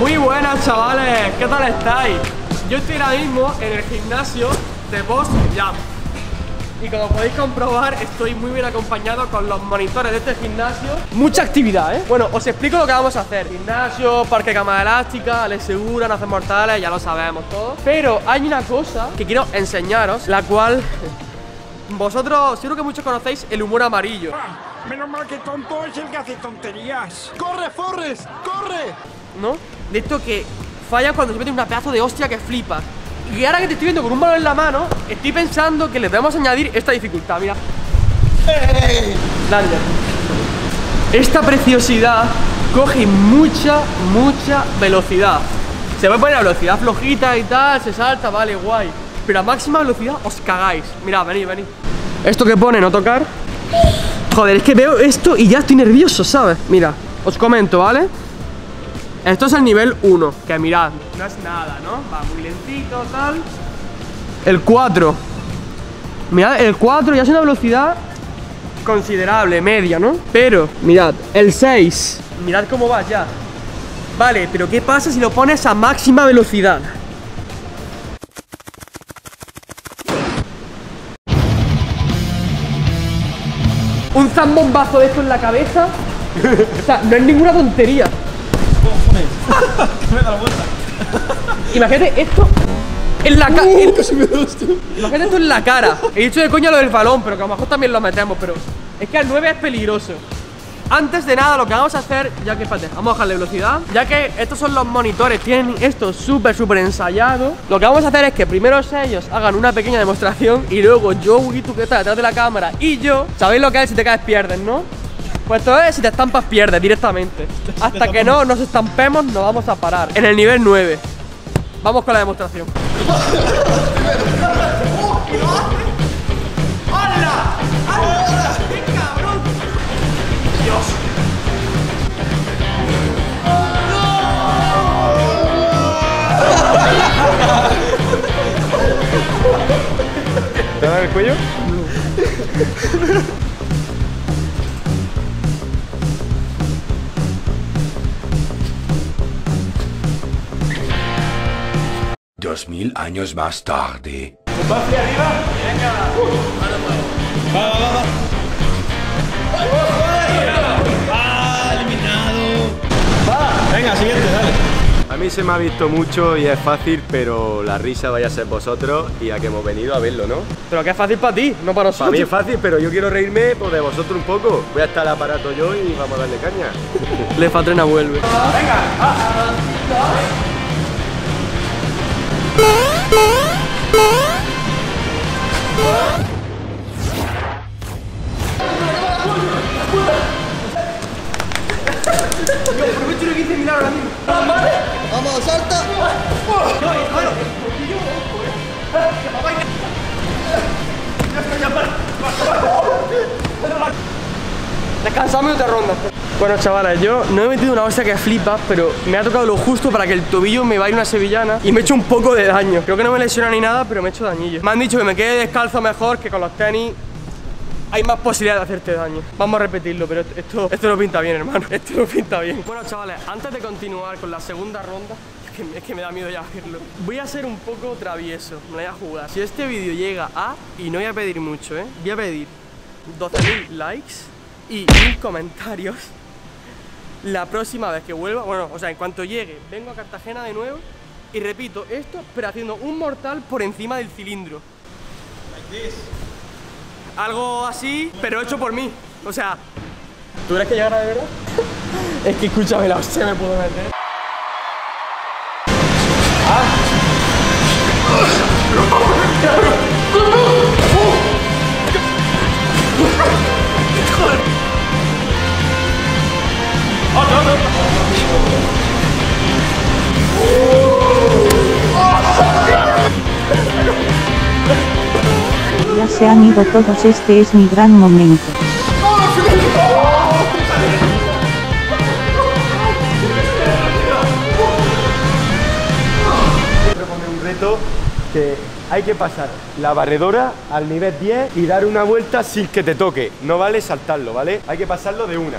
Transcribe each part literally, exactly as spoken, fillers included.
Muy buenas, chavales, ¿qué tal estáis? Yo estoy ahora mismo en el gimnasio de Boss Jump y como podéis comprobar estoy muy bien acompañado con los monitores de este gimnasio. Mucha actividad, ¿eh? Bueno, os explico lo que vamos a hacer. Gimnasio, parque de cama elástica, Alex Segura, no hacer mortales, ya lo sabemos todo. Pero hay una cosa que quiero enseñaros, la cual vosotros seguro que muchos conocéis, el humor amarillo. Ah, menos mal que tonto es el que hace tonterías. ¡Corre, Forrest! ¡Corre! ¿No? De esto que fallas cuando se mete una pedazo de hostia que flipas. Y ahora que te estoy viendo con un balón en la mano, estoy pensando que le debemos añadir esta dificultad, mira. ¡Hey! Dale. Esta preciosidad coge mucha, mucha velocidad. Se va a poner a velocidad flojita y tal, se salta, vale, guay. Pero a máxima velocidad os cagáis. Mirad, venid, venid. Esto que pone, no tocar. Joder, es que veo esto y ya estoy nervioso, ¿sabes? Mira, os comento, ¿vale? Esto es el nivel uno, que mirad, no es nada, ¿no? Va muy lentito, tal. El cuatro. Mirad, el cuatro ya es una velocidad considerable, media, ¿no? Pero, mirad, el seis. Mirad cómo va ya. Vale, pero ¿qué pasa si lo pones a máxima velocidad? Un zambombazo de esto en la cabeza. O sea, no es ninguna tontería. Me da la vuelta. Imagínate esto en la cara. Uh, Imagínate esto en la cara. He dicho de coña lo del balón, pero que a lo mejor también lo metemos. Pero es que al nueve es peligroso. Antes de nada, lo que vamos a hacer, ya que espérate, vamos a bajarle velocidad, ya que estos son los monitores, tienen esto súper, súper ensayado. Lo que vamos a hacer es que primero ellos hagan una pequeña demostración y luego Joey, tú que estás detrás de la cámara, y yo, ¿sabéis lo que es? Si te caes, pierdes, ¿no? Pues todo es, si te estampas pierdes directamente. Hasta que no nos estampemos no vamos a parar. En el nivel nueve. Vamos con la demostración. ¡Hala! ¡Hala! ¡Qué cabrón! ¡Dios! ¿Te da el cuello? No. Dos mil años más tarde. ¿Va hacia arriba? Uh, va, va, va. Va, eliminado. Va, venga, siguiente, dale. A mí se me ha visto mucho y es fácil, pero la risa vaya a ser vosotros y a que hemos venido a verlo, ¿no? Pero que es fácil para ti, no para nosotros. Para mí es fácil, pero yo quiero reírme pues, de vosotros un poco. Voy a estar al aparato yo y vamos a darle caña. Lefa Trena vuelve. Venga. Ah, ah, ah. Vamos, salta. Descansamos y otra ronda. Bueno, chavales, yo no he metido una hostia que flipas, pero me ha tocado lo justo para que el tobillo me vaya una sevillana y me he hecho un poco de daño. Creo que no me lesiona ni nada, pero me he hecho dañillo. Me han dicho que me quede descalzo mejor, que con los tenis hay más posibilidad de hacerte daño. Vamos a repetirlo, pero esto, esto no pinta bien, hermano. Esto no pinta bien. Bueno, chavales, antes de continuar con la segunda ronda, es que, es que me da miedo ya verlo. Voy a ser un poco travieso, me voy a jugar. Si este vídeo llega a, y no voy a pedir mucho, ¿eh? Voy a pedir doce mil likes y mil comentarios. La próxima vez que vuelva, bueno, o sea, en cuanto llegue, vengo a Cartagena de nuevo y repito esto, pero haciendo un mortal por encima del cilindro. Algo así, pero hecho por mí. O sea, ¿tú crees que llegará de verdad? Es que escúchame, la hostia me puedo meter. ¡Ah! ¡Oh, no, no! Ya se han ido todos, este es mi gran momento. Propone un reto que hay que pasar la barredora al nivel diez y dar una vuelta sin que te toque. No vale saltarlo, ¿vale? Hay que pasarlo de una.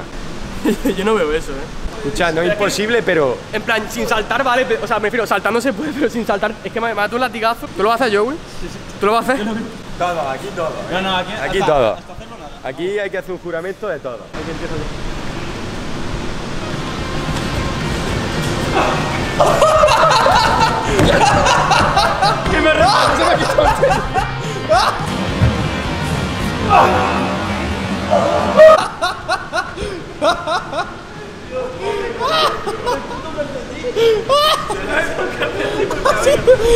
Yo no veo eso, ¿eh? Escucha, no es imposible, pero... En plan, sin saltar, vale, o sea, me refiero, saltar no se puede, pero sin saltar. Es que me mato un latigazo. ¿Tú lo vas a hacer, Joey? Sí, sí. ¿Tú lo vas a hacer? Todo, aquí todo. ¿Eh? No, no, aquí, aquí hasta, todo. Hasta hacerlo nada. Aquí hay que hacer un juramento de todo. Hay que empezar yo. ¡Que me roba! ¡Se me ha quitado el pelo!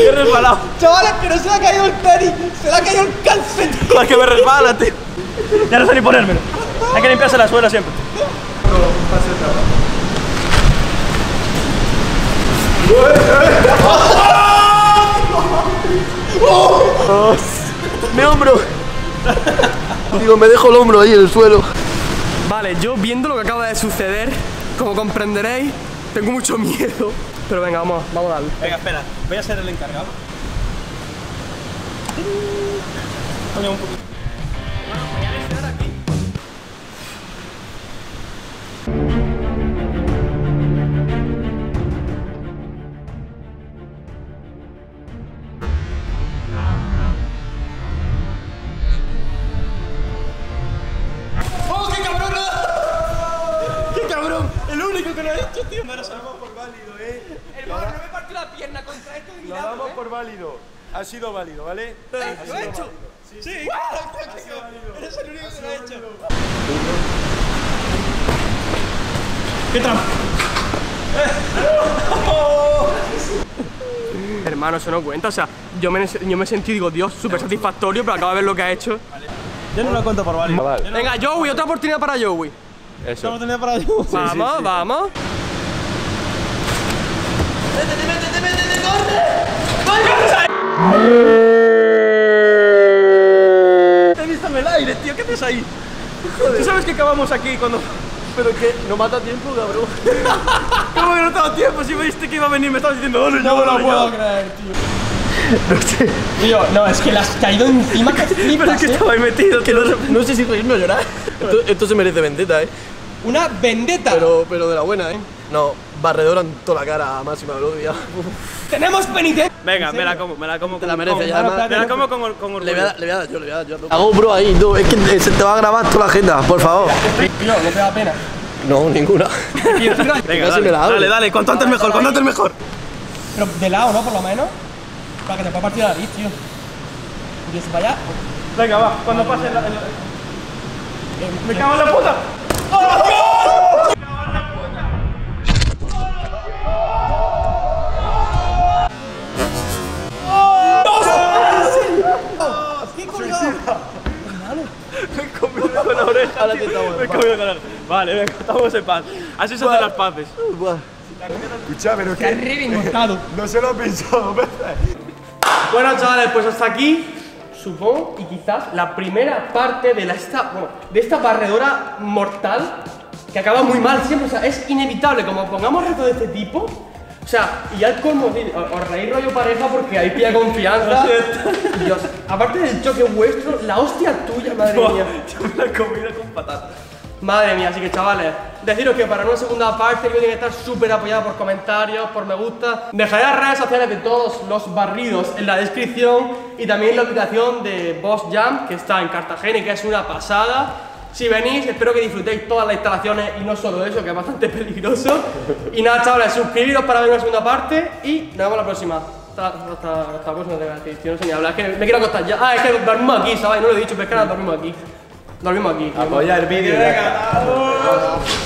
¡Qué resbalado! Chavales, pero se le ha caído el tenis, se le ha caído el calcetín. Joder, que me resbala, tío. Ya no sé ni ponérmelo. Hay que limpiarse la suela siempre. Oh, mi hombro. Digo, me dejo el hombro ahí en el suelo. Vale, yo viendo lo que acaba de suceder, como comprenderéis, tengo mucho miedo. Pero venga, vamos, vamos a darle. Venga, espera, voy a ser el encargado. Oye, un poquito. Bueno, voy a desear aquí. Ha sido válido, ¿vale? ¿Lo he hecho? Válido. Sí, sí. Sí. ¡Wow! Eres el único que lo ha hecho. ¡Qué trampa! Hermano, eso no cuenta. O sea, yo me, yo me sentí, digo, Dios, súper satisfactorio, pero acabo de ver lo que ha hecho. Yo no lo cuento por válido. Vale. Venga, Joey, otra oportunidad para Joey. Eso. Otra oportunidad para Joey. Sí, vamos, sí, sí. Vamos. ¡Métete, métete, métete! ¡Corre! ¡Corre! Te he visto en el aire, tío, ¿qué haces ahí? Joder. Tú sabes que acabamos aquí cuando... Pero que no mata tiempo, cabrón. ¿Cómo que no te da tiempo? Si me viste que iba a venir, me estabas diciendo, no, no me lo puedo creer, tío. No sé. Tío, no, es que le has caído encima que flipas. Pero es que estaba ahí metido, que no, no sé si reírme o llorar. Esto, esto se merece vendetta, eh. Una vendetta. Pero, pero de la buena, eh. No, barredora en toda la cara a máxima gloria. ¡Tenemos penitencia! Venga, me la como, me la como. Te la mereces, ya. Me la como con orgullo. Le voy a dar yo, le voy a dar yo. Hago un bro ahí, tú. Es que se te va a grabar toda la agenda, por favor. No, no te da pena. No, ninguna. Venga, dale, dale, cuanto antes mejor, cuanto antes mejor. Pero de lado, ¿no? Por lo menos. Para que te pueda partir la nariz, tío. Y eso para allá. Venga, va, cuando pase la... ¡Me cago en la puta! Ahora te me comido con la... Vale, venga, estamos en paz. Así se hacen las paces. Escucha, pero que... Re no se lo he pensado, ¿verdad? Bueno, chavales, pues hasta aquí, supongo, y quizás la primera parte de, la esta, bueno, de esta barredora mortal que acaba muy mal siempre. O sea, es inevitable, como pongamos retos de este tipo. O sea, y ya es como decir, os reís rollo pareja porque ahí pilla confianza. Dios, aparte del choque vuestro, la hostia tuya, madre no, mía. Yo me la he comido con patatas. Madre mía, así que chavales, deciros que para una segunda parte el vídeo tiene que estar súper apoyado por comentarios, por me gusta. Dejaré las redes sociales de todos los barridos en la descripción y también la ubicación de Boss Jump, que está en Cartagena y que es una pasada. Si venís, espero que disfrutéis todas las instalaciones y no solo eso, que es bastante peligroso. Y nada, chavales, suscribiros para ver una segunda parte y nos vemos la próxima. Hasta, hasta, hasta la próxima, tío, no sé ni hablar, es que me quiero acostar ya. Ah, es que dormimos aquí, ¿sabéis? No lo he dicho, pero es que ahora dormimos aquí. Dormimos aquí. Apoyar el vídeo.